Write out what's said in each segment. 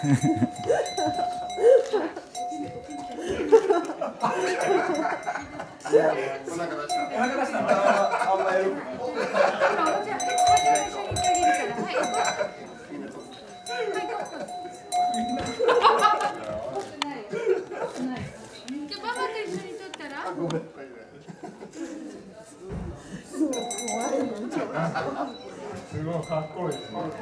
すごいかっこいいですね。はい、あ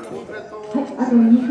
と2分。